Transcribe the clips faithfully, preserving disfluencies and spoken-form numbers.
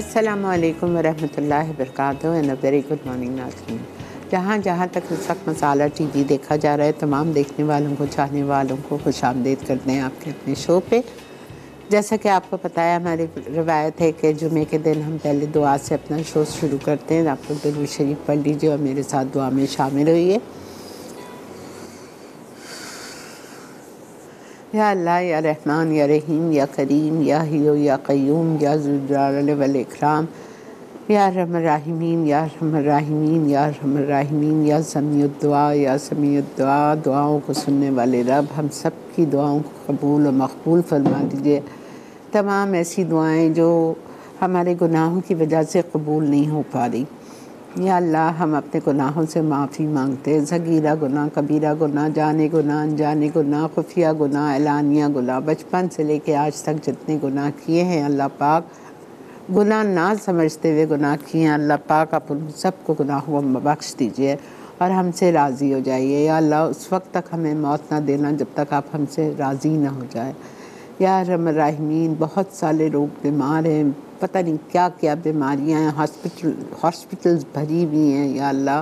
अस्सलामुअलैकुम वरहमतुल्लाहि वबरकातुहू and a very good morning नाज़रीन। जहाँ जहाँ तक इस वक्त मसाला टीवी देखा जा रहा है, तमाम देखने वालों को, चाहने वालों को खुश आमदीद करते हैं आपके अपने शो पे। जैसा कि आपको पता है, हमारी रवायत है कि जुमे के दिन हम पहले दुआ से अपना शो शुरू करते हैं। आप लोग दुरूद शरीफ पढ़ लीजिए और मेरे साथ दुआ में शामिल होइए। या अल्लाह, या रहमान, या रहीम, या करीम, या हियो, या क़य्यूम, या ज़ुल्जलाल वल इकराम, या रहमान रहीम, या रहमान रहीम, या रहमान रहीम, या समीउद दुआ, या समीउद दुआ, दुआओं को सुनने वाले रब, हम सब की दुआओं को कबूल और मकबूल फरमा दीजिए। तमाम ऐसी दुआएं जो हमारे गुनाहों की वजह से कबूल नहीं हो पा रही, या अल्लाह हम अपने गुनाहों से माफ़ी मांगते हैं। सगीरा गुनाह, कबीरा गुनाह, जाने गुनाह, अनजाने गुनाह, खुफिया गुनाह, एलानिया गुनाह, बचपन से लेके आज तक जितने गुनाह किए हैं अल्लाह पाक, गुनाह ना समझते हुए गुनाह किए हैं अल्लाह पाक, आप उन सबको गुनाहों को बख्श दीजिए और हमसे राज़ी हो जाइए। या अल्लाह, उस वक्त तक हमें मौत ना देना जब तक आप हमसे राज़ी ना हो जाए। या रहमान रहीम, बहुत सारे लोग बीमार हैं, पता नहीं क्या क्या बीमारियां हैं, हॉस्पिटल हॉस्पिटल्स भरी हुई हैं। या अल्लाह,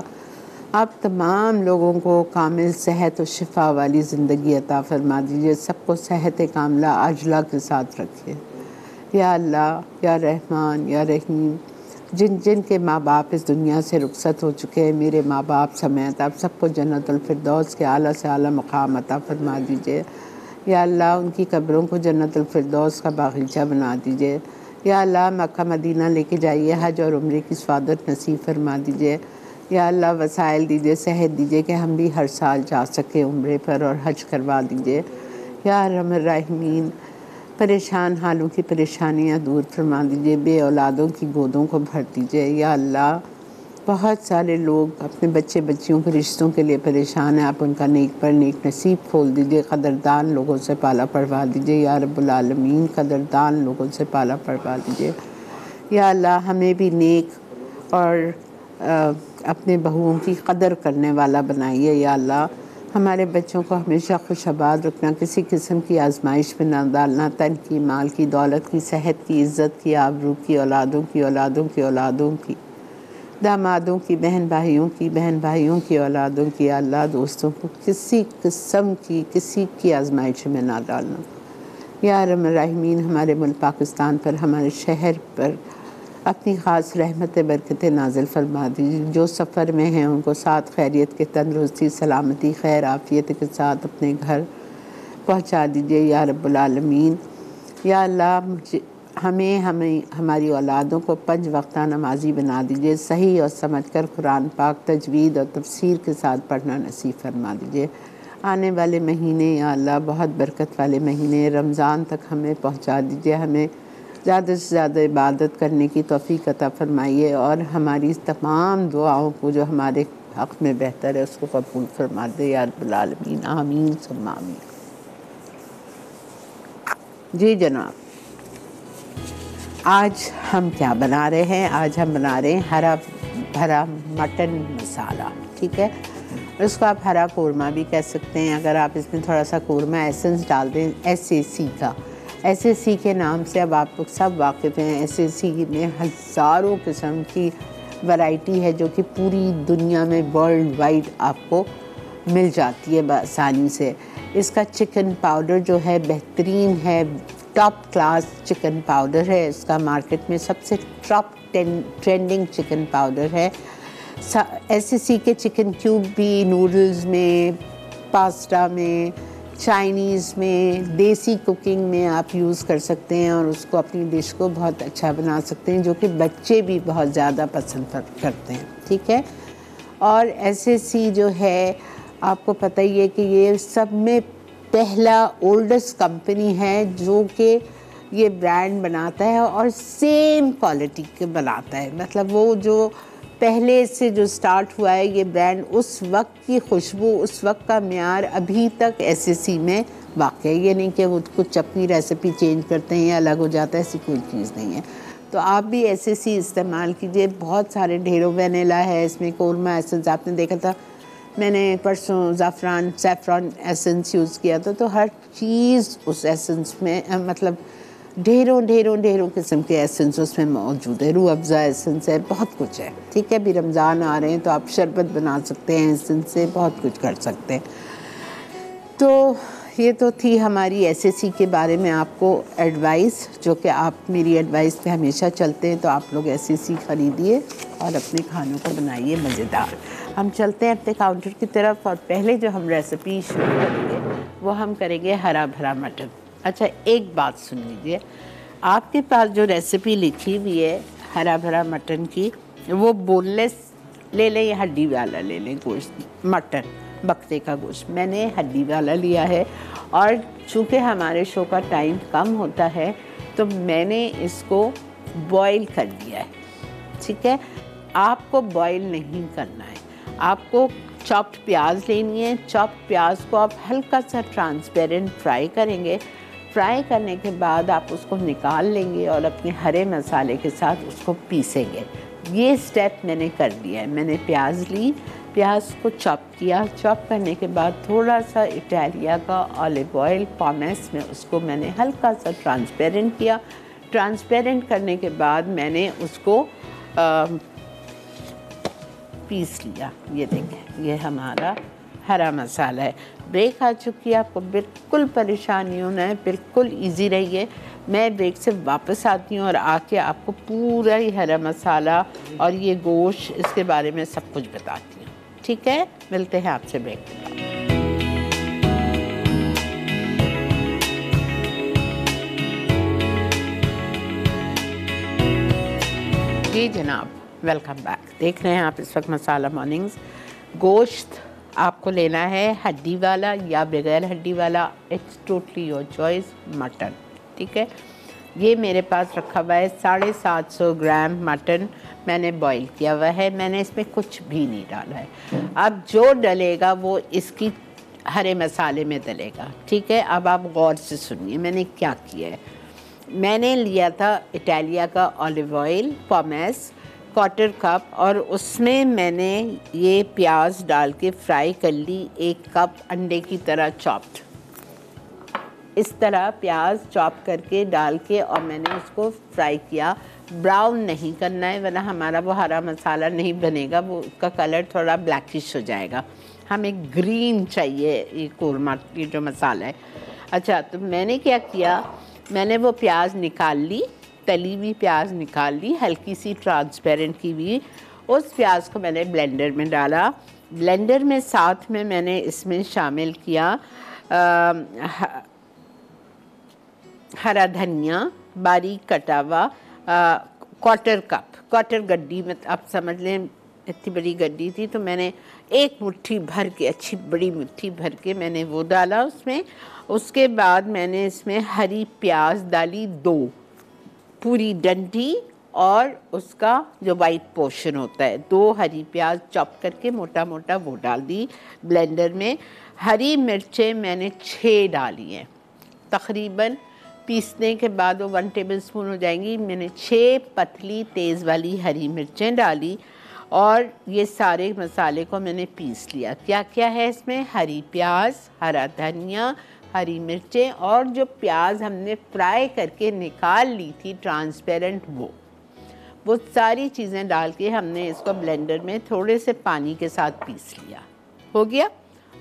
आप तमाम लोगों को कामिल सेहत और शिफा वाली ज़िंदगी अता फरमा दीजिए। सबको सेहत कामला अजला के साथ रखिए। या अल्लाह, या रहमान, या रहीम, जिन जिन के माँ बाप इस दुनिया से रुखसत हो चुके हैं, मेरे माँ बाप समेत आप सबको जन्नतुल फिरदौस के आला से आला मकाम अता फरमा दीजिए। या अल्लाह, उनकी कब्रों को जन्नतुल फिरदौस का बागीचा बना दीजिए। या अल्लाह, मक्का मदीना लेके जाइए, हज और उम्रे की स्वादत नसीब फरमा दीजिए। या अल्लाह, वसाइल दीजिए, सेहत दीजिए कि हम भी हर साल जा सकें उम्रे पर, और हज करवा दीजिए। या रहमान रहीम, परेशान हालों की परेशानियां दूर फरमा दीजिए, बे औलादों की गोदों को भर दीजिए। या अल्लाह, बहुत सारे लोग अपने बच्चे बच्चियों के रिश्तों के लिए परेशान हैं, आप उनका नेक पर नेक नसीब खोल दीजिए। क़दरदान लोगों से पाला पढ़वा दीजिए। या रब्बुल आलमीन, क़दरदान लोगों से पाला पढ़वा दीजिए। या अल्लाह, हमें भी नेक और आ, अपने बहुओं की कदर करने वाला बनाइए। या अल्लाह, हमारे बच्चों को हमेशा खुशहाल रखना, किसी किस्म की आजमाइश में ना डालना, तन की, माल की, दौलत की, सेहत की, इज़्ज़त की, आबरू की, औलादों की औलादों की औलादों की, दामादों की, बहन भाइयों की बहन भाइयों की औलादों की। अल्लाह, दोस्तों को किसी किस्म की किसी की आजमाइश में ना डालना। या रहमान रहीम, हमारे मुल्क पाकिस्तान पर, हमारे शहर पर अपनी ख़ास रहमत बरकत नाजिल फरमा दीजिए। जो सफ़र में हैं उनको साथ खैरियत के, तंदरुस्ती, सलामती, खैर आफियत के साथ अपने घर पहुँचा दीजिए। या रब्बुल आलमीन, या अल्लाह, मुझे हमें हमें हमारी औलादों को पंज वक्ता नमाजी बना दीजिए। सही और समझकर कुरान पाक तजवीद और तफसीर के साथ पढ़ना नसीब फरमा दीजिए। आने वाले महीने, या अल्लाह, बहुत बरकत वाले महीने रमज़ान तक हमें पहुंचा दीजिए। हमें ज़्यादा से ज़्यादा इबादत करने की तौफीक अता फरमाइए और हमारी तमाम दुआओं को जो हमारे हक़ में बेहतर है उसको कबूल फरमा दे। या रब्बुल आलमीन, आमीन सुम्मा आमीन। जी जनाब, आज हम क्या बना रहे हैं? आज हम बना रहे हैं हरा भरा मटन मसाला, ठीक है। इसको आप हरा कोरमा भी कह सकते हैं। अगर आप इसमें थोड़ा सा कोरमा एसेंस डाल दें, एस ए सी का, एस ए सी के नाम से अब आप लोग सब वाकिफ़ हैं। एस ए सी में हज़ारों किस्म की वैरायटी है जो कि पूरी दुनिया में वर्ल्ड वाइड आपको मिल जाती है आसानी से। इसका चिकन पाउडर जो है बेहतरीन है, टॉप क्लास चिकन पाउडर है। इसका मार्केट में सबसे टॉप ट्रेंडिंग चिकन पाउडर है। एसएसी के चिकन क्यूब भी नूडल्स में, पास्ता में, चाइनीज़ में, देसी कुकिंग में आप यूज़ कर सकते हैं और उसको अपनी डिश को बहुत अच्छा बना सकते हैं, जो कि बच्चे भी बहुत ज़्यादा पसंद करते हैं, ठीक है। और एसएसी जो है, आपको पता ही है कि ये सब में पहला ओल्डेस्ट कंपनी है जो कि ये ब्रांड बनाता है और सेम क्वालिटी के बनाता है। मतलब वो जो पहले से जो स्टार्ट हुआ है ये ब्रांड, उस वक्त की खुशबू, उस वक्त का म्यार अभी तक एसएसी में वाक़ई है। ये नहीं कि वो कुछ अपनी रेसिपी चेंज करते हैं या अलग हो जाता है, ऐसी कोई चीज़ नहीं है। तो आप भी एसएसी इस्तेमाल कीजिए। बहुत सारे ढेरों वनीला है, इसमें कोरमा एसेंस, आपने देखा था मैंने परसों ज़ाफ़रान सैफ़रान एसेंस यूज़ किया था। तो हर चीज़ उस एसेंस में, मतलब ढेरों ढेरों ढेरों किस्म के एसेंस उसमें मौजूद है, रूह अफ़ज़ा एसेंस है, बहुत कुछ है। ठीक है, अभी रमज़ान आ रहे हैं तो आप शरबत बना सकते हैं एसेंस से, बहुत कुछ कर सकते हैं। तो ये तो थी हमारी एस ए सी के बारे में आपको एडवाइस, जो कि आप मेरी एडवाइस पे हमेशा चलते हैं, तो आप लोग एस ए सी ख़रीदिए और अपने खानों को बनाइए मज़ेदार। हम चलते हैं अपने काउंटर की तरफ और पहले जो हम रेसिपी शुरू करेंगे वो हम करेंगे हरा भरा मटन। अच्छा, एक बात सुन लीजिए, आपके पास जो रेसिपी लिखी हुई है हरा भरा मटन की, वो बोनलेस ले लें या हड्डी वाला ले लें गोश्त, मटन बकरे का गोश्त। मैंने हड्डी वाला लिया है और चूँकि हमारे शो का टाइम कम होता है तो मैंने इसको बॉईल कर दिया है। ठीक है, आपको बॉईल नहीं करना है, आपको चॉप्ड प्याज लेनी है। चॉप्ड प्याज को आप हल्का सा ट्रांसपेरेंट फ्राई करेंगे। फ्राई करने के बाद आप उसको निकाल लेंगे और अपने हरे मसाले के साथ उसको पीसेंगे। ये स्टेप मैंने कर लिया है। मैंने प्याज ली, प्याज को चॉप किया, चॉप करने के बाद थोड़ा सा इटालिया का ऑलिव ऑयल पामेस में उसको मैंने हल्का सा ट्रांसपेरेंट किया। ट्रांसपेरेंट करने के बाद मैंने उसको आ, पीस लिया। ये देखें, ये हमारा हरा मसाला है। ब्रेक आ चुकी है, आपको बिल्कुल परेशान नहीं होना है, बिल्कुल इजी रहिए। मैं ब्रेक से वापस आती हूँ और आके आपको पूरा ही हरा मसाला और ये गोश्त, इसके बारे में सब कुछ बताती हूँ। ठीक है, मिलते हैं आपसे ब्रेक के बाद। जी जनाब, वेलकम बैक। देख रहे हैं आप इस वक्त मसाला मॉर्निंग्स। गोश्त आपको लेना है हड्डी वाला या बगैर हड्डी वाला, it's totally your choice. Mutton, ठीक है, ये मेरे पास रखा हुआ है साढ़े सात सौ ग्राम मटन मैंने बॉईल किया हुआ है। मैंने इसमें कुछ भी नहीं डाला है। अब जो डलेगा वो इसकी हरे मसाले में डलेगा। ठीक है, अब आप गौर से सुनिए मैंने क्या किया है। मैंने लिया था इटालिया का olive oil pomace quarter cup, और उसमें मैंने ये प्याज डाल के फ्राई कर ली। एक कप अंडे की तरह चॉप्ड, इस तरह प्याज चॉप करके डाल के, और मैंने उसको फ्राई किया। ब्राउन नहीं करना है वरना हमारा वो हरा मसाला नहीं बनेगा, वो उसका कलर थोड़ा ब्लैकिश हो जाएगा। हमें ग्रीन चाहिए ये कोरमा, ये जो मसाला है। अच्छा, तो मैंने क्या किया, मैंने वो प्याज निकाल ली, तली हुई प्याज निकाल ली, हल्की सी ट्रांसपेरेंट की हुई। उस प्याज को मैंने ब्लेंडर में डाला। ब्लेंडर में साथ में मैंने इसमें शामिल किया आ, हरा धनिया बारीक कटा हुआ क्वार्टर कप, क्वार्टर गड्डी में आप समझ लें, इतनी बड़ी गड्डी थी तो मैंने एक मुट्ठी भर के, अच्छी बड़ी मुट्ठी भर के मैंने वो डाला उसमें। उसके बाद मैंने इसमें हरी प्याज डाली दो, पूरी डंडी, और उसका जो वाइट पोर्शन होता है दो हरी प्याज चॉप करके मोटा मोटा वो डाल दी ब्लेंडर में। हरी मिर्चें मैंने छः डाली हैं, तकरीबन पीसने के बाद वो वन टेबल स्पून हो जाएंगी। मैंने छः पतली तेज़ वाली हरी मिर्चें डाली और ये सारे मसाले को मैंने पीस लिया। क्या क्या है इसमें, हरी प्याज, हरा धनिया, हरी मिर्चें और जो प्याज हमने फ्राई करके निकाल ली थी ट्रांसपेरेंट, वो वो सारी चीज़ें डाल के हमने इसको ब्लेंडर में थोड़े से पानी के साथ पीस लिया। हो गया।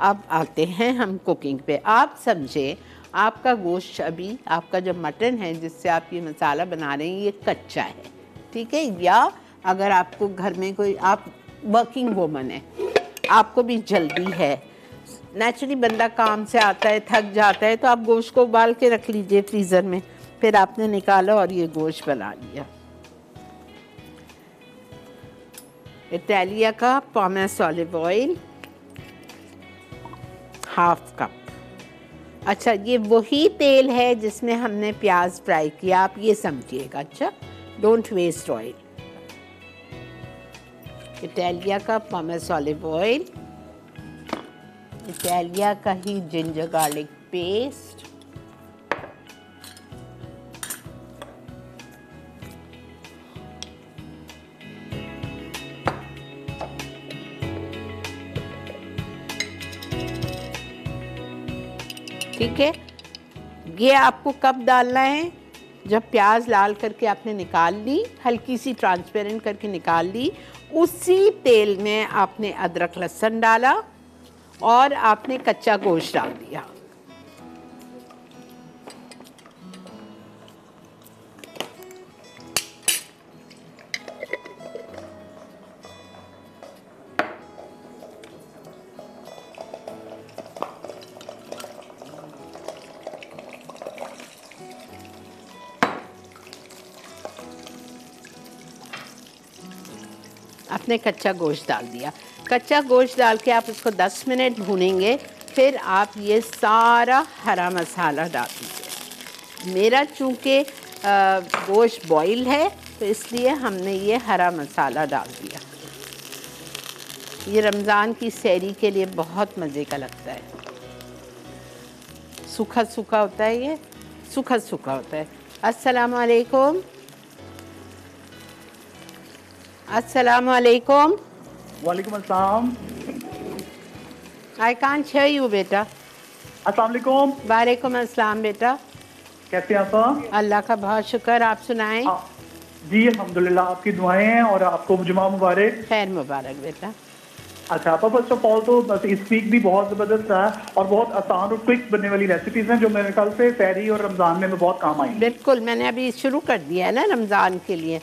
अब आते हैं हम कुकिंग पे। आप समझे आपका गोश्त अभी, आपका जो मटन है जिससे आप ये मसाला बना रहे हैं, ये कच्चा है। ठीक है, या अगर आपको घर में कोई, आप वर्किंग वूमन है, आपको भी जल्दी है, नेचुरली बंदा काम से आता है थक जाता है, तो आप गोश्त को उबाल के रख लीजिए फ्रीज़र में, फिर आपने निकाला और ये गोश्त बना लिया। इटालिया का pomace olive oil half cup. अच्छा, ये वही तेल है जिसमें हमने प्याज फ्राई किया, आप ये समझिएगा। अच्छा, डोंट वेस्ट ऑयल। इटालिया का पामेस ऑलिव ऑयल, इटालिया का ही जिंजर गार्लिक पेस्ट, ठीक है। ये आपको कब डालना है, जब प्याज लाल करके आपने निकाल ली, हल्की सी ट्रांसपेरेंट करके निकाल ली, उसी तेल में आपने अदरक लहसुन डाला और आपने कच्चा गोश्त डाल दिया। आपने कच्चा गोश्त डाल दिया। कच्चा गोश्त डाल के आप उसको दस मिनट भूनेंगे, फिर आप ये सारा हरा मसाला डाल दीजिए। मेरा चूँकि गोश्त बॉईल है तो इसलिए हमने ये हरा मसाला डाल दिया। ये रमज़ान की सैरी के लिए बहुत मज़े का लगता है। सूखा सूखा होता है, ये सूखा सूखा होता है। अस्सलामु अलैकुम, अस्सलाम वालेकुम। वालेकुम अस्सलाम। आई कांट हियर यू बेटा। अस्सलाम वालेकुम। वालेकुम अस्सलाम बेटा, कैसे हैं आप? अल्लाह का बहुत शुक्र, आप सुनाएं? आ, जी अल्हम्दुलिल्लाह, आपकी दुआएं हैं और आपको जुमा मुबारक। खैर मुबारक बेटा। अच्छा आपा, फर्स्ट ऑफ ऑल तो इस वीक भी बहुत ज़बरदस्त रहा और बहुत आसान और क्विक बनने वाली रेसिपीज़ हैं जो मेरे ख्याल से सहरी और रमज़ान में बहुत काम आई। बिल्कुल, मैंने अभी शुरू कर दिया है ना रमज़ान के लिए।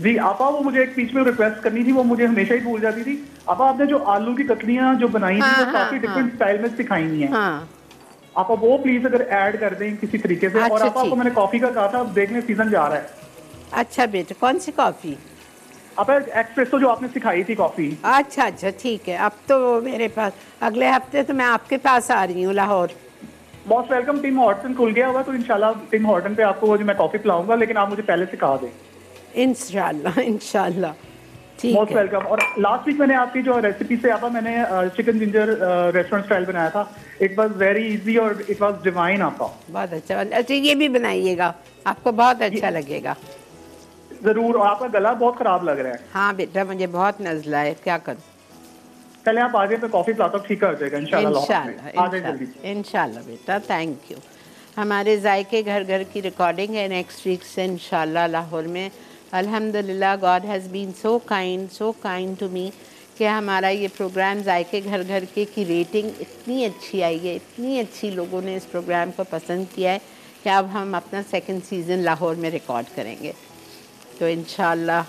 जी आपा, वो मुझे एक बीच में रिक्वेस्ट करनी थी, वो मुझे हमेशा ही भूल जाती थी। आपा आपने जो आलू की ककड़ियाँ जो बनाई हाँ, थी वो काफी डिफरेंट स्टाइल में सिखाई हुई हैं। आपा वो प्लीज अगर ऐड कर दें किसी तरीके से। अच्छा, और आपा आपको मैंने कॉफी का कहा था, अब देखने सीजन जा रहा है। अच्छा बेटा, कौन सी कॉफी? आपा एक्सप्रेसो जो आपने सिखाई थी कॉफी। अच्छा अच्छा ठीक है, अब तो मेरे पास अगले हफ्ते तो मैं आपके पास आ रही हूँ Lahore. Most welcome. Tim Horton खुल गया होगा तो इंशाल्लाह टिम हॉर्टन पे आपको मैं कॉफी पिलाऊंगा, लेकिन आप मुझे पहले से कहा दें। इंशाल्लाह इंशाल्लाह, ठीक है। Most welcome. और लास्ट वीक मैंने आपकी जो रेसिपी से आपा मैंने चिकन जिंजर रेस्टोरेंट स्टाइल बनाया था, इट वाज वेरी इजी और इट वाज डिवाइन आपा। बहुत अच्छा। अच्छा ये भी बनाइएगा, आपको बहुत अच्छा लगेगा जरूर। और आपका गला बहुत खराब लग रहा है। हाँ बेटा, मुझे बहुत नजला है, क्या करूँ? चले आप आगे पे कॉफी पिलाता हूँ, ठीक हो जाएगा इंशाल्लाह। इंशाल्लाह बेटा, थैंक यू। हमारे जायके घर घर की रिकॉर्डिंग है नेक्स्ट वीक से इंशाल्लाह लाहौर में। अल्हम्दुलिल्लाह, God has been so kind so kind to me कि हमारा ये प्रोग्राम जायके घर घर के की रेटिंग इतनी अच्छी आई है, इतनी अच्छी लोगों ने इस प्रोग्राम को पसंद किया है कि अब हम अपना सेकंड सीज़न लाहौर में रिकॉर्ड करेंगे। तो इंशाल्लाह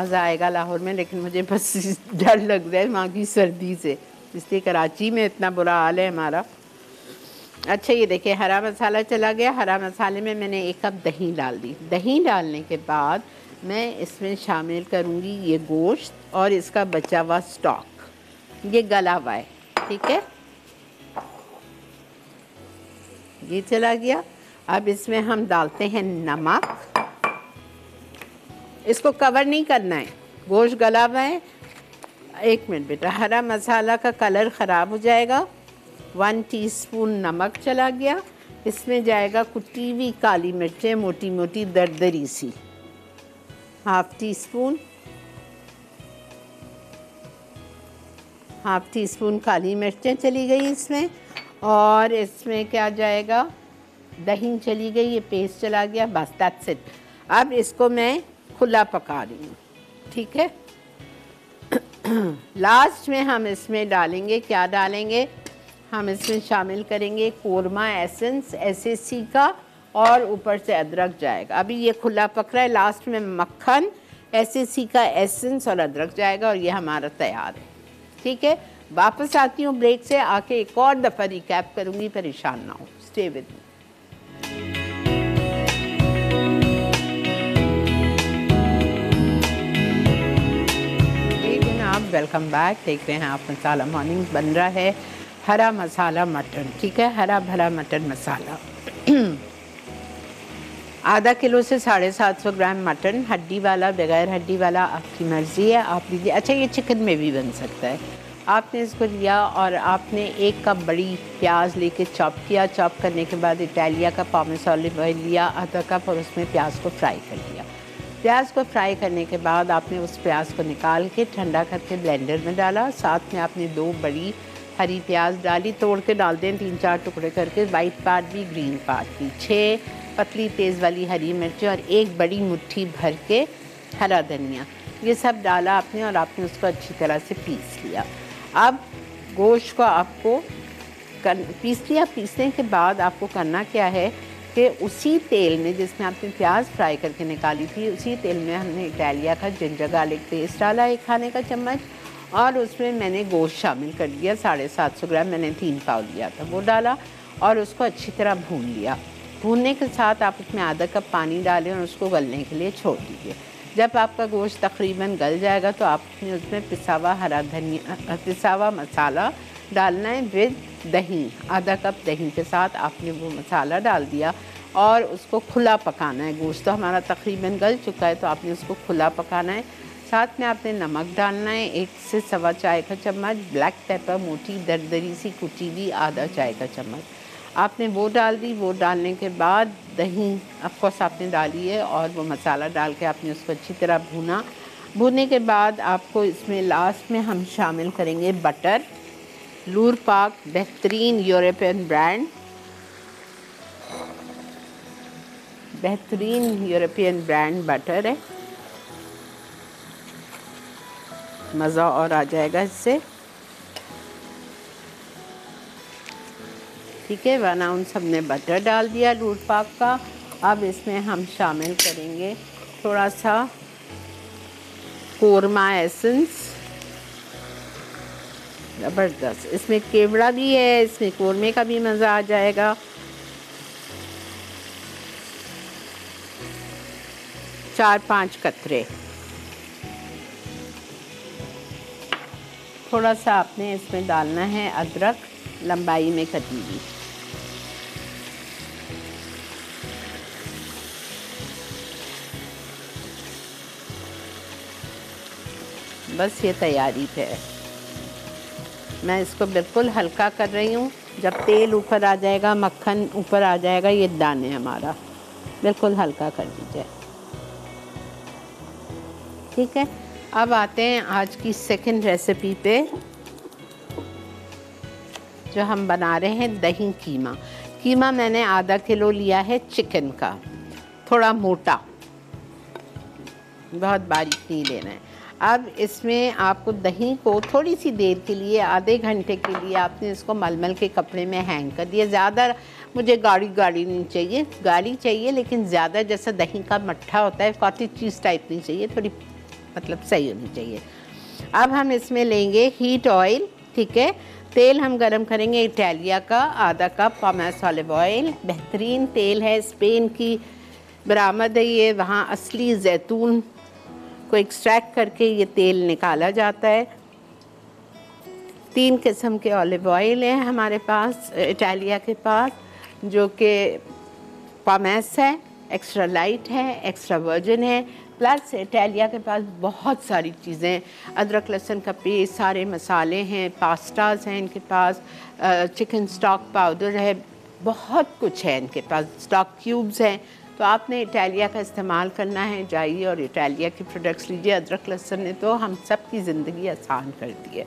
मज़ा आएगा लाहौर में, लेकिन मुझे बस डर लग रहा है वहाँ की सर्दी से, इसलिए कराची में इतना बुरा हाल है हमारा। अच्छा ये देखिए हरा मसाला चला गया। हरा मसाले में मैंने एक कप दही डाल दी। दही डालने के बाद मैं इसमें शामिल करूँगी ये गोश्त और इसका बचा हुआ स्टॉक, ये गला हुआ है, ठीक है, ये चला गया। अब इसमें हम डालते हैं नमक। इसको कवर नहीं करना है, गोश्त गला हुआ है। एक मिनट बेटा, हरा मसाला का कलर ख़राब हो जाएगा। वन टीस्पून नमक चला गया। इसमें जाएगा कुटी हुई काली मिर्चें, मोटी मोटी दरदरी सी, half teaspoon, half teaspoon काली मिर्चें चली गई इसमें। और इसमें क्या जाएगा? दही चली गई, ये पेस्ट चला गया, बस दैट्स इट। अब इसको मैं खुला पका रही हूँ, ठीक है। लास्ट में हम इसमें डालेंगे, क्या डालेंगे? हम इसमें शामिल करेंगे korma essence, S A C का, और ऊपर से अदरक जाएगा। अभी ये खुला पक रहा है, लास्ट में मक्खन, एस ए सी का एसेंस और अदरक जाएगा और ये हमारा तैयार है, ठीक है। वापस आती हूँ ब्रेक से, आके एक और दफ़ा रिकैप करूँगी, परेशान ना हो। Stay with me. Welcome back. देख रहे हैं आप मसाला मॉर्निंग्स। बन रहा है हरा मसाला मटन, ठीक है, हरा भरा मटन मसाला। आधा किलो से साढ़े सात सौ ग्राम मटन, हड्डी वाला बगैर हड्डी वाला आपकी मर्ज़ी है, आप लीजिए। अच्छा ये चिकन में भी बन सकता है। आपने इसको लिया और आपने एक कप बड़ी प्याज लेके चॉप किया। चॉप करने के बाद इटालिया का पामेसा ऑलिव ऑयल लिया आधा कप और उसमें प्याज को फ्राई कर लिया। प्याज को फ्राई करने के बाद आपने उस प्याज को निकाल के ठंडा करके ब्लेंडर में डाला। साथ में आपने दो बड़ी हरी प्याज डाली, तोड़ के डाल दें, तीन चार टुकड़े करके, वाइट पार्ट भी ग्रीन पार्ट भी। छः पतली तेज़ वाली हरी मिर्च और एक बड़ी मुट्ठी भर के हरा धनिया, ये सब डाला आपने और आपने उसको अच्छी तरह से पीस लिया। अब गोश्त को आपको कर पीस लिया। पीसने के बाद आपको करना क्या है कि उसी तेल में जिसमें आपने प्याज फ्राई करके निकाली थी, उसी तेल में हमने इटालिया का जिंजर गार्लिक पेस्ट डाला एक खाने का चम्मच, और उसमें मैंने गोश्त शामिल कर दिया। साढ़े सात सौ ग्राम मैंने तीन पाव लिया था, वो डाला और उसको अच्छी तरह भून लिया। भूनने के साथ आप उसमें आधा कप पानी डालें और उसको गलने के लिए छोड़ दीजिए। जब आपका गोश्त तकरीबन गल जाएगा तो आपने उसमें पिसा हुआ हरा धनिया, पिसा हुआ मसाला डालना है विद दही। आधा कप दही के साथ आपने वो मसाला डाल दिया और उसको खुला पकाना है। गोश्त तो हमारा तकरीबन गल चुका है, तो आपने उसको खुला पकाना है। साथ में आपने नमक डालना है, एक से सवा चाय का चम्मच, ब्लैक पेपर मोटी दरदरी सी कुटी हुई आधा चाय का चम्मच आपने वो डाल दी। वो डालने के बाद दही अफकोर्स आपने डाली है और वो मसाला डाल के आपने उसको अच्छी तरह भुना। भुनने के बाद आपको इसमें लास्ट में हम शामिल करेंगे बटर। लूर पाक बेहतरीन यूरोपियन ब्रांड, बेहतरीन यूरोपियन ब्रांड बटर है, मज़ा और आ जाएगा इससे। ठीक है, वन आउंस हमने बटर डाल दिया लूर पाक का। अब इसमें हम शामिल करेंगे थोड़ा सा कोरमा एसेंस, ज़बरदस्त। इसमें केवड़ा भी है, इसमें कोरमे का भी मज़ा आ जाएगा। चार पांच कतरे थोड़ा सा आपने इसमें डालना है, अदरक लंबाई में कटी हुई। बस ये तैयारी पे है। मैं इसको बिल्कुल हल्का कर रही हूँ। जब तेल ऊपर आ जाएगा, मक्खन ऊपर आ जाएगा, ये दाने हमारा बिल्कुल हल्का कर दीजिए। ठीक है, अब आते हैं आज की सेकंड रेसिपी पे जो हम बना रहे हैं, दही कीमा। कीमा मैंने आधा किलो लिया है चिकन का, थोड़ा मोटा, बहुत बारीक नहीं लेना है। अब इसमें आपको दही को थोड़ी सी देर के लिए, आधे घंटे के लिए आपने इसको मलमल के कपड़े में हैंग कर दिया। ज़्यादा मुझे गाढ़ी गाढ़ी नहीं चाहिए, गाढ़ी चाहिए लेकिन ज़्यादा जैसा दही का मट्ठा होता है, कॉटेज चीज़ टाइप नहीं चाहिए, थोड़ी मतलब सही होनी चाहिए। अब हम इसमें लेंगे हीट ऑयल। ठीक है, तेल हम गरम करेंगे इटालिया का, आधा कप पामेस ऑलिव ऑयल, बेहतरीन तेल है, स्पेन की बरामद है ये। वहाँ असली जैतून को एक्सट्रैक्ट करके ये तेल निकाला जाता है। तीन किस्म के ऑलिव ऑयल हैं हमारे पास, इटालिया के पास, जो कि पामेस है, एक्स्ट्रा लाइट है, एक्स्ट्रा वर्जिन है, प्लस इटालिया के पास बहुत सारी चीज़ें, अदरक लहसुन का पेस्ट, सारे मसाले हैं, पास्ताज हैं इनके पास, चिकन स्टॉक पाउडर है, बहुत कुछ है इनके पास, स्टॉक क्यूब्स हैं। तो आपने इटालिया का इस्तेमाल करना है, जाइए और इटालिया के प्रोडक्ट्स लीजिए। अदरक लहसुन ने तो हम सब की ज़िंदगी आसान कर दी है।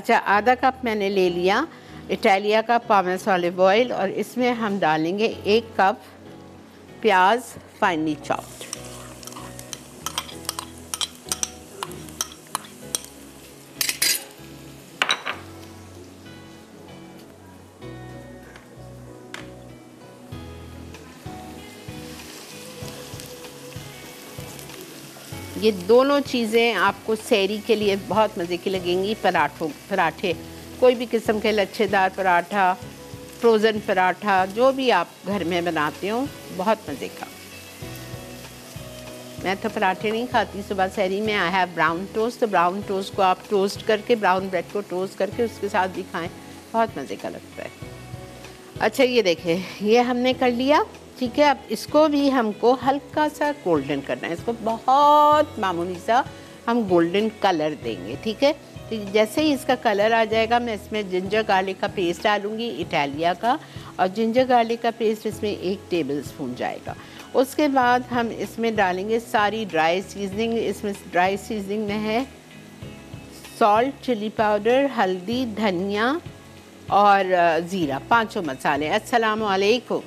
अच्छा, आधा कप मैंने ले लिया इटालिया का पामेस ऑलिव ऑयल और इसमें हम डालेंगे एक कप प्याज फाइनली चॉप्ड। ये दोनों चीज़ें आपको सहरी के लिए बहुत मज़े की लगेंगी। पराठों पराठे कोई भी किस्म के, लच्छेदार पराठा, फ्रोज़न पराठा, जो भी आप घर में बनाते हो, बहुत मज़े का। मैं तो पराठे नहीं खाती सुबह सहरी में। आई हैव ब्राउन टोस्ट, तो ब्राउन टोस्ट को आप टोस्ट करके, ब्राउन ब्रेड को टोस्ट करके उसके साथ भी खाएं, बहुत मज़े का लगता है। अच्छा, ये देखें, ये हमने कर लिया। ठीक है, अब इसको भी हमको हल्का सा गोल्डन करना है, इसको बहुत मामूली सा हम गोल्डन कलर देंगे। ठीक है, तो जैसे ही इसका कलर आ जाएगा मैं इसमें जिंजर गार्लिक का पेस्ट डालूंगी, इटालिया का, और जिंजर गार्लिक का पेस्ट इसमें एक टेबल स्पून जाएगा। उसके बाद हम इसमें डालेंगे सारी ड्राई सीजनिंग। इसमें ड्राई सीजनिंग में है सॉल्ट, चिली पाउडर, हल्दी, धनिया और ज़ीरा, पाँचों मसाले। अस्सलाम वालेकुम।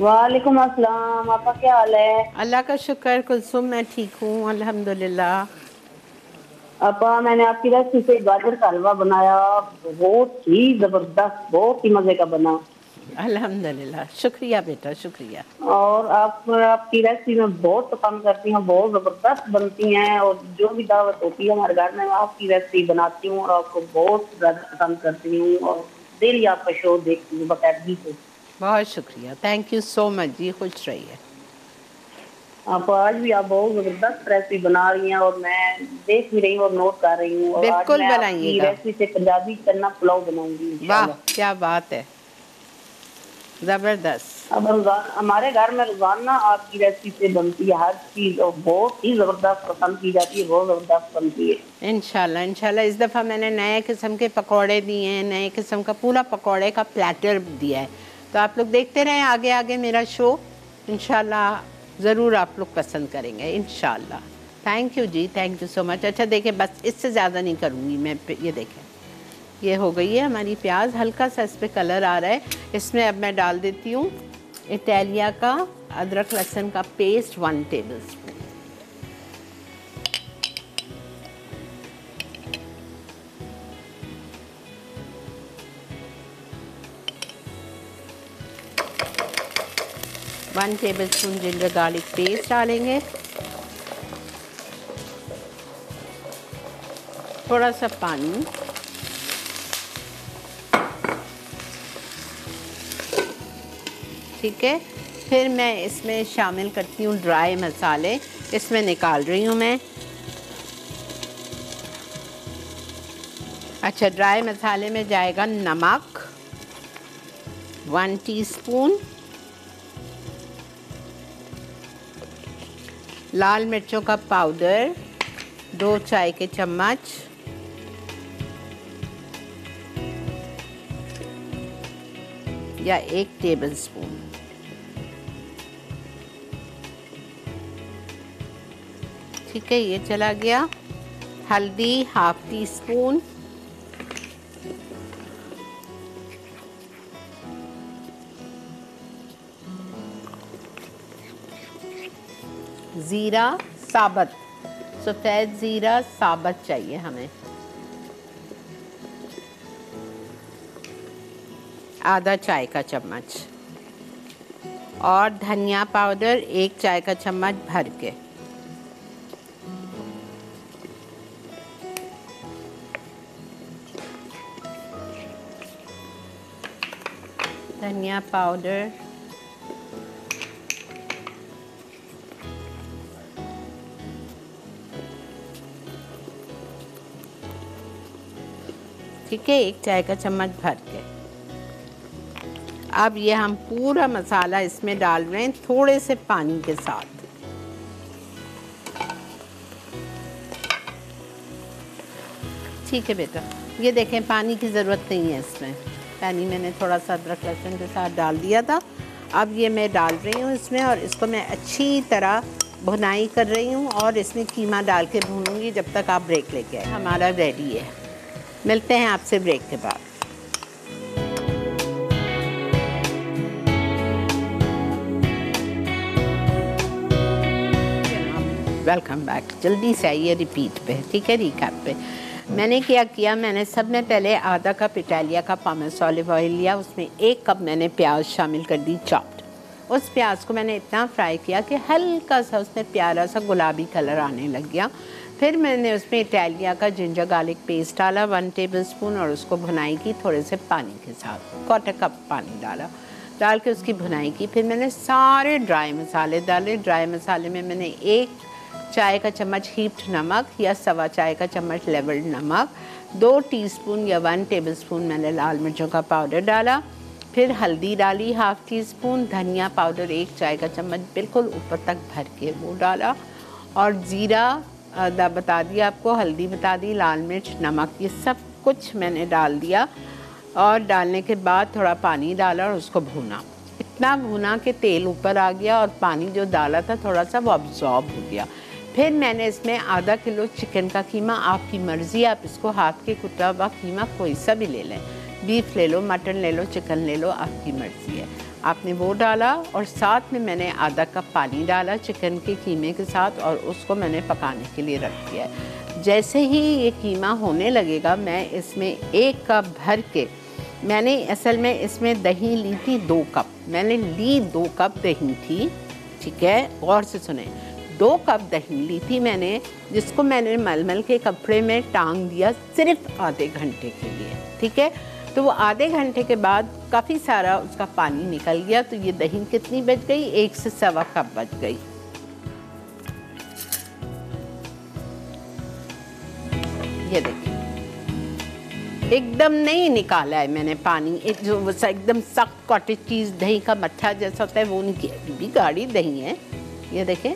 वालेकुम अस्सलाम, आपका क्या हाल है? अल्लाह का शुक्र कुलसुम, मैं ठीक हूँ अल्हम्दुलिल्लाह। अपा मैंने आपकी रेसिपी से गाजर का हलवा बनाया, बहुत ही जबरदस्त, बहुत ही मजे का बना अल्हम्दुलिल्लाह। शुक्रिया बेटा, शुक्रिया। और आप आपकी रेसिपी में बहुत पसंद करती हूँ, बहुत जबरदस्त बनती हैं और जो भी दावत होती है हमारे घर में आपकी रेसिपी बनाती हूँ और आपको बहुत ज्यादा पसंद करती हूँ और डेली आपका शो देखती हूँ बाकायदगी से। बहुत शुक्रिया, थैंक यू सो मच जी, खुश रहिए। आप आज भी आप बहुत जबरदस्त रेसिपी बना रही हैं और मैं देख भी रही हूँ और नोट कर रही हूँ। बिल्कुल बनाइएगा। रेसिपी से पंजाबी चना पुलाव बनाऊंगी। वाह क्या बात है, जबरदस्त। अब रमजान हमारे घर में रोजाना आपकी रेसिपी से बनती है हर चीज और बहुत ही जबरदस्त पसंद की जाती है, बहुत जबरदस्त बनती है। इंशाल्लाह इंशाल्लाह। इस दफा मैंने नए किस्म के पकौड़े दिए हैं, नए किस्म का पूरा पकौड़े का प्लेटर दिया है, तो आप लोग देखते रहें आगे आगे मेरा शो, इंशाल्लाह ज़रूर आप लोग पसंद करेंगे इंशाल्लाह। थैंक यू जी, थैंक यू सो मच। अच्छा देखें, बस इससे ज़्यादा नहीं करूँगी मैं। ये देखें ये हो गई है हमारी प्याज, हल्का सा इस पर कलर आ रहा है। इसमें अब मैं डाल देती हूँ इटालिया का अदरक लहसुन का paste one tablespoon. One tablespoon ginger garlic paste डालेंगे, थोड़ा सा पानी, ठीक है। फिर मैं इसमें शामिल करती हूँ ड्राई मसाले, इसमें निकाल रही हूँ मैं। अच्छा ड्राई मसाले में जाएगा नमक वन टीस्पून, लाल मिर्चों का पाउडर दो चाय के चम्मच, या एक टेबल स्पून, ठीक है ये चला गया। हल्दी हाफ टी स्पून, ज़ीरा साबत, सफ़ेद ज़ीरा साबत चाहिए हमें, आधा चाय का चम्मच, और धनिया पाउडर एक चाय का चम्मच भर के, धनिया पाउडर ठीक है एक चाय का चम्मच भर के। अब ये हम पूरा मसाला इसमें डाल रहे हैं थोड़े से पानी के साथ। ठीक है बेटा, ये देखें पानी की ज़रूरत नहीं है इसमें, पानी मैंने थोड़ा सा अदरक लहसुन के साथ डाल दिया था। अब ये मैं डाल रही हूँ इसमें और इसको मैं अच्छी तरह भुनाई कर रही हूँ और इसमें कीमा डाल के भूनूंगी जब तक आप ब्रेक लेके आए। हमारा रेडी है, मिलते हैं आपसे ब्रेक के बाद। Welcome back. जल्दी से आइए रिपीट पे, ठीक है रिकैप पे। मैंने क्या किया, मैंने सब में पहले आधा कप इटालिया का पामेसा ऑलिव ऑयल लिया, उसमें एक कप मैंने प्याज शामिल कर दी चॉप्ड। उस प्याज को मैंने इतना फ्राई किया कि हल्का सा उसमें प्यारा सा गुलाबी कलर आने लग गया। फिर मैंने उसमें इटालिया का जिंजर गार्लिक पेस्ट डाला वन टेबल स्पून और उसको भुनाई की थोड़े से पानी के साथ, क्वार्टर कप पानी डाला, डाल के उसकी भुनाई की। फिर मैंने सारे ड्राई मसाले डाले, ड्राई मसाले में मैंने एक चाय का चम्मच हीप्ड नमक या सवा चाय का चम्मच लेवल्ड नमक, दो टीस्पून या वन टेबल स्पून मैंने लाल मिर्चों का पाउडर डाला, फिर हल्दी डाली हाफ टी स्पून, धनिया पाउडर एक चाय का चम्मच बिल्कुल ऊपर तक भर के वो डाला, और ज़ीरा आधा बता दिया आपको, हल्दी बता दी, लाल मिर्च, नमक, ये सब कुछ मैंने डाल दिया। और डालने के बाद थोड़ा पानी डाला और उसको भूना, इतना भूना कि तेल ऊपर आ गया और पानी जो डाला था थोड़ा सा वो अब्जॉर्ब हो गया। फिर मैंने इसमें आधा किलो चिकन का कीमा, आपकी मर्ज़ी आप इसको हाथ के कुटा हुआ कीमा कोई सा भी ले लें, बीफ ले लो, मटन ले लो, चिकन ले लो, आपकी मर्ज़ी है। आपने वो डाला और साथ में मैंने आधा कप पानी डाला चिकन के कीमे के साथ और उसको मैंने पकाने के लिए रख दिया है। जैसे ही ये कीमा होने लगेगा मैं इसमें एक कप भर के, मैंने असल में इसमें दही ली थी दो कप, मैंने ली दो कप दही थी, ठीक है, और से सुने, दो कप दही ली थी मैंने, जिसको मैंने मलमल के कपड़े में टांग दिया सिर्फ आधे घंटे के लिए, ठीक है। तो वो आधे घंटे के बाद काफ़ी सारा उसका पानी निकल गया, तो ये दही कितनी बच गई, एक से सवा कप बच गई। ये देखिए एकदम नहीं निकाला है मैंने पानी, एक जो एकदम सख्त कॉटेज चीज़ दही का मट्ठा जैसा होता है वो उनकी भी गाढ़ी दही है। ये देखें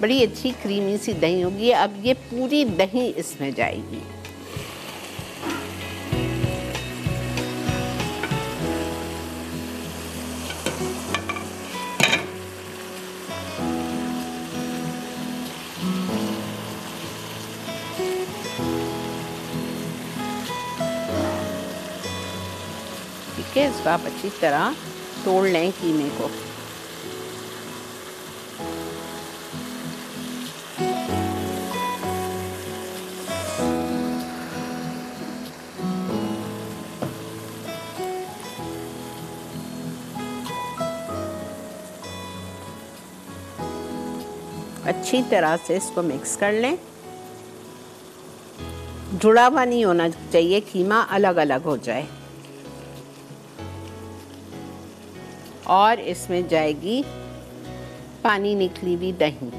बड़ी अच्छी क्रीमी सी दही होगी। अब ये पूरी दही इसमें जाएगी। ठीक है, इसको आप अच्छी तरह तोड़ लें कीमे को। अच्छी तरह से इसको मिक्स कर लें, जुड़ा हुआ नहीं होना चाहिए, कीमा अलग अलग हो जाए। और इसमें जाएगी पानी निकली हुई दही।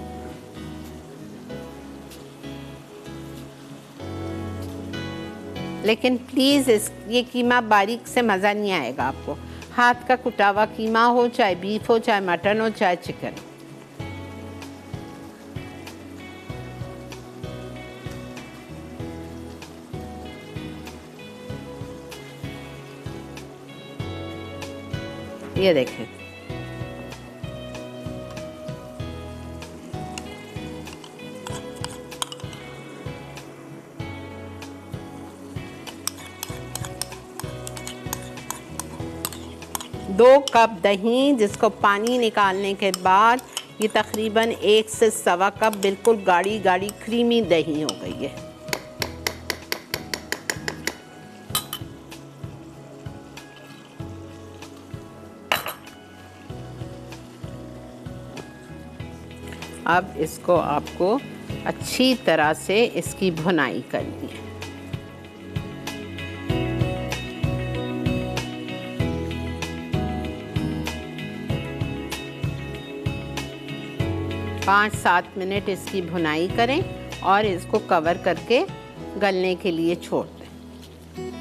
लेकिन प्लीज़ इस ये कीमा बारीक से मज़ा नहीं आएगा आपको, हाथ का कुटा हुआ कीमा हो, चाहे बीफ हो, चाहे मटन हो, चाहे चिकन। ये देखें दो कप दही जिसको पानी निकालने के बाद ये तकरीबन एक से सवा कप बिल्कुल गाढ़ी गाढ़ी क्रीमी दही हो गई है। अब इसको आपको अच्छी तरह से इसकी भुनाई करनी है। पाँच सात मिनट इसकी भुनाई करें और इसको कवर करके गलने के लिए छोड़ दें।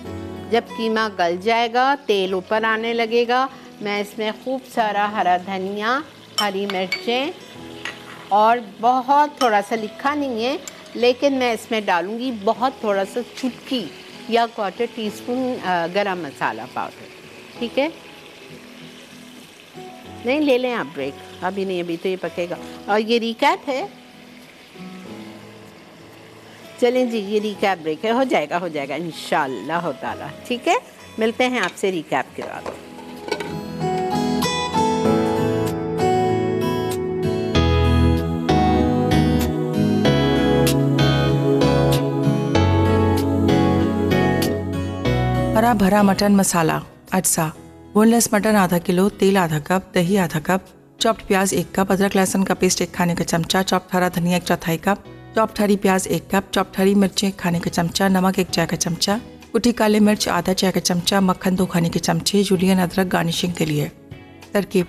जब कीमा गल जाएगा, तेल ऊपर आने लगेगा, मैं इसमें खूब सारा हरा धनिया, हरी मिर्चें और बहुत थोड़ा सा, लिखा नहीं है लेकिन मैं इसमें डालूंगी बहुत थोड़ा सा, चुटकी या क्वार्टर टी स्पून गरम मसाला पाउडर। ठीक है, नहीं ले लें आप ब्रेक, अभी नहीं, अभी तो ये पकेगा। और ये रिकैप है, चलें जी, ये रिकैप ब्रेक है, हो जाएगा हो जाएगा इंशाल्लाह ताला। ठीक है, मिलते हैं आपसे रिकैप के बाद। हरा भरा मटन मसाला अज्जा, बोनलेस मटन आधा किलो, तेल आधा कप, दही आधा कप, चॉप्ड प्याज एक कप, अदरक लहसुन का पेस्ट एक खाने का चमचा, चॉप्ड हरा धनिया एक चौथाई कप, चॉप्ड हरी प्याज एक कप, चॉप्ड हरी मिर्ची एक खाने का चमचा, नमक एक चाय का चमचा, कुटी काली मिर्च आधा चाय का चमचा, मक्खन दो खाने के चमचे, जूलियन अदरक गार्निशिंग के लिए। तरकीब,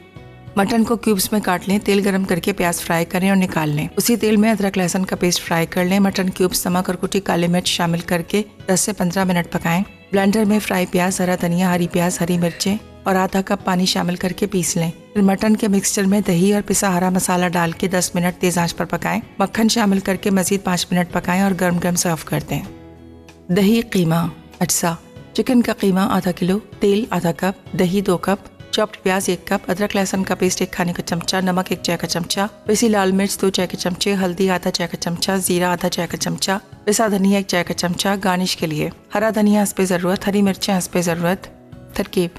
मटन को क्यूब्स में काट लें, तेल गरम करके प्याज फ्राई करें और निकाल लें। उसी तेल में अदरक लहसुन का पेस्ट फ्राई कर लें, मटन क्यूब्स, नमक और कुटी काली मिर्च शामिल करके दस से पंद्रह मिनट पकाएं। ब्लेंडर में फ्राई प्याज, हरा धनिया, हरी प्याज, हरी मिर्चें और आधा कप पानी शामिल करके पीस लें। फिर मटन के मिक्सचर में दही और पिसा हरा मसाला डाल के दस मिनट तेज आंच पर पकाएं। मक्खन शामिल करके मजीद पाँच मिनट पकाएं और गर्म गर्म सर्व कर दें। दही कीमा अज्जा, चिकन का कीमा आधा किलो, तेल आधा कप, दही दो कप, चॉप्ड प्याज एक कप, अदरक लहसुन का पेस्ट एक खाने का चमचा, नमक एक चाय का चमचा, पिसी लाल मिर्च दो चाय के चमचे, हल्दी आधा चाय का चमचा, जीरा आधा चाय का चमचा, पिसा धनिया एक चाय का चमचा। गार्निश के लिए हरा धनिया हंस पे ज़रूरत, हरी मिर्चें हंस पे ज़रूरत। तरकीब,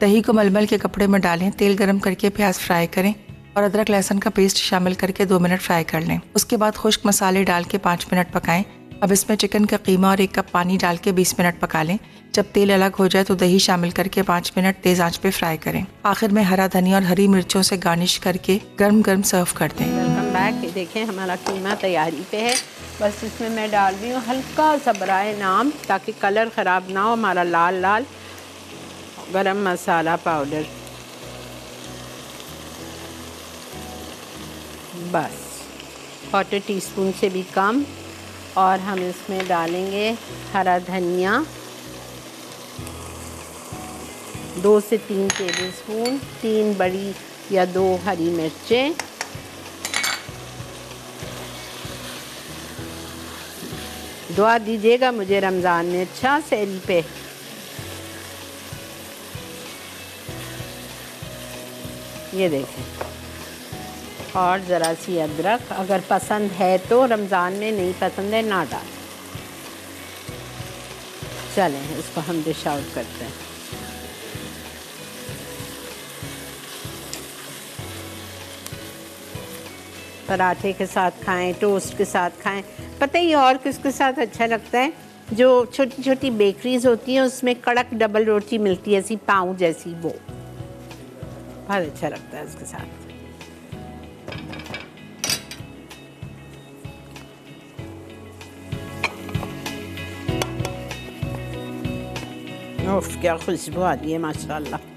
दही को मलमल के कपड़े में डालें, तेल गर्म करके प्याज फ्राई करें और अदरक लहसुन का पेस्ट शामिल करके दो मिनट फ्राई कर लें। उसके बाद खुश्क मसाले डाल के पाँच मिनट पकाएं। अब इसमें चिकन का कीमा और एक कप पानी डाल के बीस मिनट पका लें। जब तेल अलग हो जाए तो दही शामिल करके पाँच मिनट तेज आंच पे फ्राई करें। आखिर में हरा धनिया और हरी मिर्चों से गार्निश करके गर्म गर्म सर्व कर दें। Welcome back. देखें हमारा कीमा तैयारी पे है। बस इसमें मैं डाल रही हूँ हल्का सा बराए नाम ताकि कलर ख़राब ना हो हमारा लाल लाल गरम मसाला पाउडर। बस क्वार्टर टी स्पून से भी कम। और हम इसमें डालेंगे हरा धनिया दो से तीन टेबल स्पून, तीन बड़ी या दो हरी मिर्चें, दुआ दीजिएगा मुझे रमज़ान में अच्छा सेल पे। ये देखें और ज़रा सी अदरक अगर पसंद है तो, रमज़ान में नहीं पसंद है ना डाल। चलें इसको हम डिश आउट करते हैं। पराठे के साथ खाएं, टोस्ट के साथ खाएं। पता ही और किसके साथ अच्छा लगता है? जो छोटी छोटी बेकरीज होती हैं उसमें कड़क डबल रोटी मिलती है ऐसी पाँव जैसी, वो बहुत अच्छा लगता है इसके साथ। उफ, क्या खुशबू आ रही है माशाल्लाह।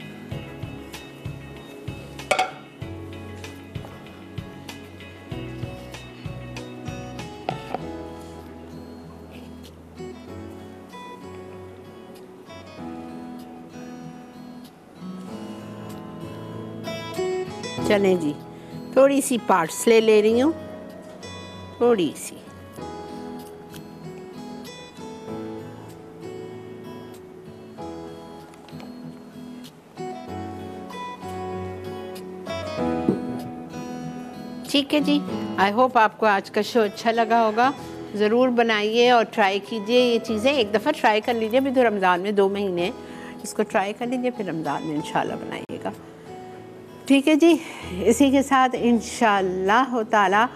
चलें जी, थोड़ी सी पार्सले ले रही हूँ, थोड़ी सी ठीक है जी। आई होप आपको आज का शो अच्छा लगा होगा। ज़रूर बनाइए और ट्राई कीजिए ये चीज़ें, एक दफ़ा ट्राई कर लीजिए। अभी तो रमज़ान में दो महीने इसको ट्राई कर लीजिए, फिर रमज़ान में इंशाल्लाह बनाइएगा। ठीक है जी, इसी के साथ इंशाल्लाह ताला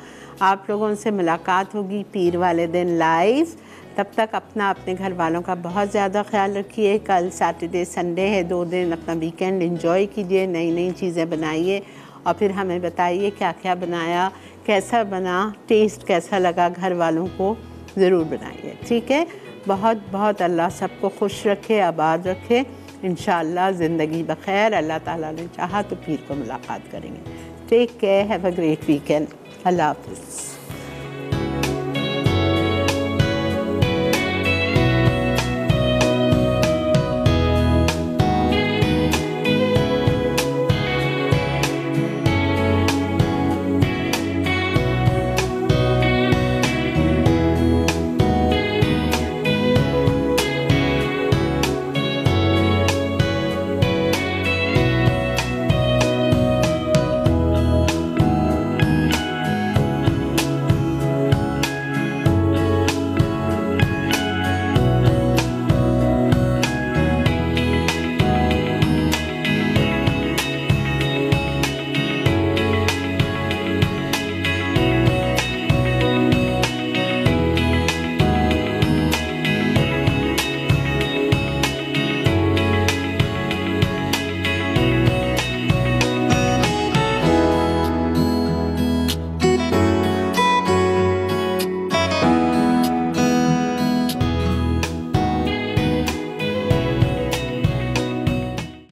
आप लोगों से मुलाकात होगी पीर वाले दिन लाइव। तब तक अपना अपने घर वालों का बहुत ज़्यादा ख्याल रखिए। कल सैटरडे संडे है, दो दिन अपना वीकेंड इंजॉय कीजिए, नई नई चीज़ें बनाइए और फिर हमें बताइए क्या क्या बनाया, कैसा बना, टेस्ट कैसा लगा। घर वालों को ज़रूर बनाइए, ठीक है। बहुत बहुत अल्लाह सबको खुश रखे, आबाद रखे, इंशाल्लाह ज़िंदगी बखैर। अल्लाह ताला ने चाहा तो पीर को मुलाकात करेंगे। Take care, have a great weekend. अल्लाह हाफिज़।